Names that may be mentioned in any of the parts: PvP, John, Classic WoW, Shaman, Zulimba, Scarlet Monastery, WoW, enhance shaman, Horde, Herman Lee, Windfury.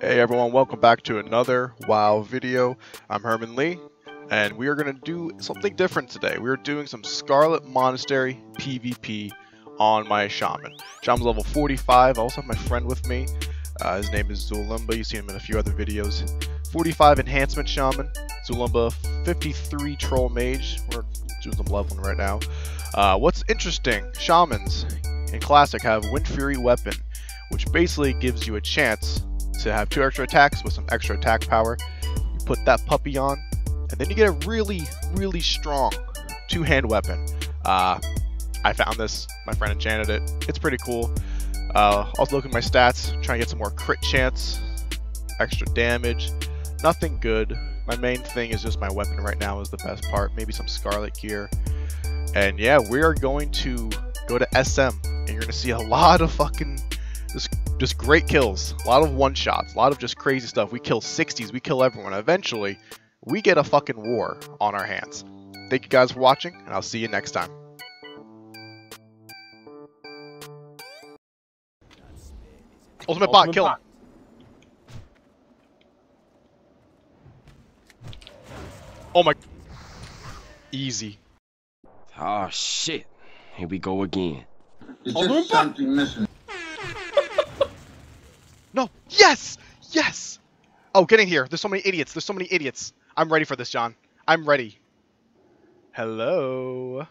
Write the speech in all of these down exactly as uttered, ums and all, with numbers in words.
Hey everyone, welcome back to another WoW video. I'm Herman Lee, and we are going to do something different today. We're doing some Scarlet Monastery PvP on my Shaman. Shaman's level forty-five. I also have my friend with me. Uh, his name is Zulimba. You've seen him in a few other videos. forty-five Enhancement Shaman. Zulimba, fifty-three Troll Mage. We're doing some leveling right now. Uh, what's interesting, Shamans in Classic have Windfury Weapon, which basically gives you a chance to have two extra attacks with some extra attack power. You put that puppy on, and then you get a really, really strong two-hand weapon. Uh, I found this. My friend enchanted it. It's pretty cool. Uh, also look at my stats, trying to get some more crit chance, extra damage. Nothing good. My main thing is just my weapon right now is the best part. Maybe some Scarlet gear. And yeah, we are going to go to S M, and you're gonna see a lot of fucking just just great kills, a lot of one-shots, a lot of just crazy stuff. We kill sixties, we kill everyone. Eventually, we get a fucking war on our hands. Thank you guys for watching, and I'll see you next time. Ultimate, Ultimate bot, kill him. Oh my... Easy. Oh shit. Here we go again. Ultimate bot! No! Yes! Yes! Oh, get in here. There's so many idiots. There's so many idiots. I'm ready for this, John. I'm ready. Hello.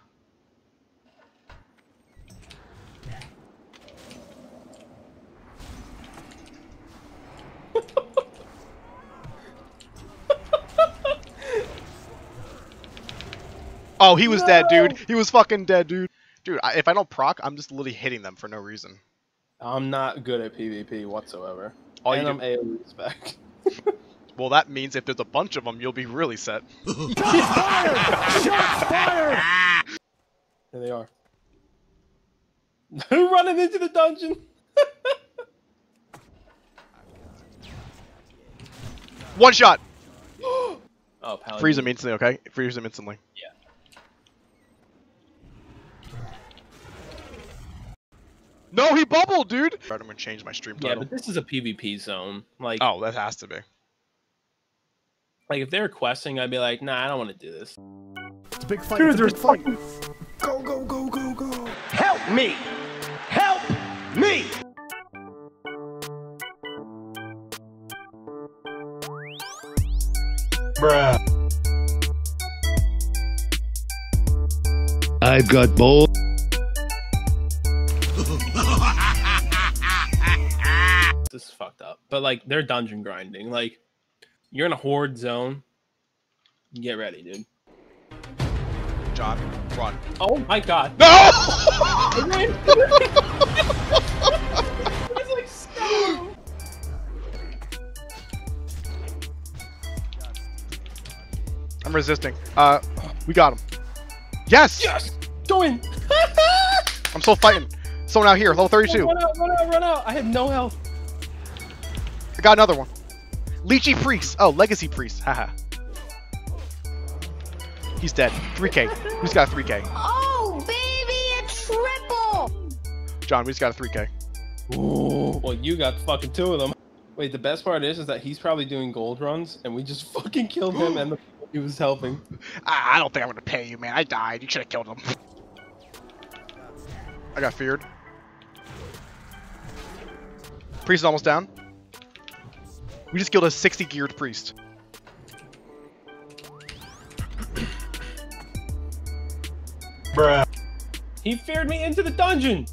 Oh, he was no. dead, dude. He was fucking dead, dude. Dude, I, if I don't proc, I'm just literally hitting them for no reason. I'm not good at PvP whatsoever. All and you I'm AoE's back. Well, that means if there's a bunch of them, you'll be really set. Shots fired! Shots fired! There they are. They're running into the dungeon! One shot! Oh, paladin. Freeze him instantly, okay? Freeze him instantly. Yeah. No, he bubbled, dude! I'm gonna change my stream title. Yeah, but this is a PvP zone. Like, oh, that has to be. Like, if they're questing, I'd be like, nah, I don't want to do this. It's a big fight. Dude, there's fight. Go, go, go, go, go! Help me! Help me! Bruh. I've got bold. This is fucked up, but like they're dungeon grinding. Like you're in a horde zone. Get ready, dude. John, run! Oh my god! No! I ran. I was like, stop. I'm resisting. Uh, we got him. Yes! Yes! Go in! I'm still fighting. Someone out here, level thirty-two. Run out, run out, run out. I have no health. I got another one. Leechy Priest. Oh, Legacy Priest. Haha. He's dead. three K. We just got a three K. Oh, baby, a triple. John, we just got a three K. Ooh. Well, you got fucking two of them. Wait, the best part is, is that he's probably doing gold runs, and we just fucking killed him and the people he was helping. I, I don't think I'm going to pay you, man. I died. You should have killed him. I got feared. Priest is almost down. We just killed a sixty geared priest. Bruh. He feared me into the dungeon.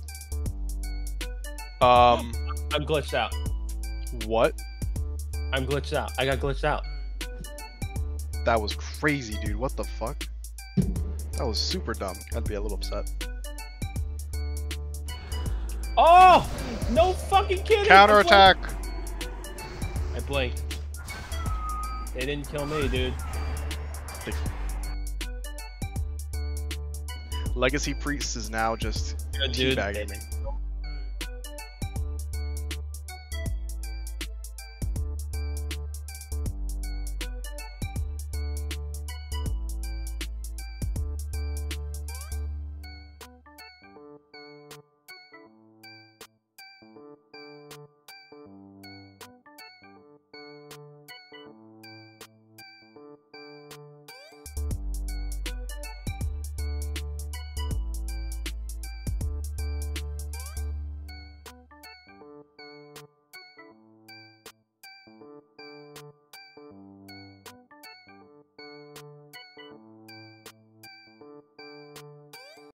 Um, I'm glitched out. What? I'm glitched out. I got glitched out. That was crazy, dude. What the fuck? That was super dumb. I'd be a little upset. Oh! No fucking kidding! Counterattack! I blinked. They didn't kill me, dude. Legacy Priest is now just teabagging me.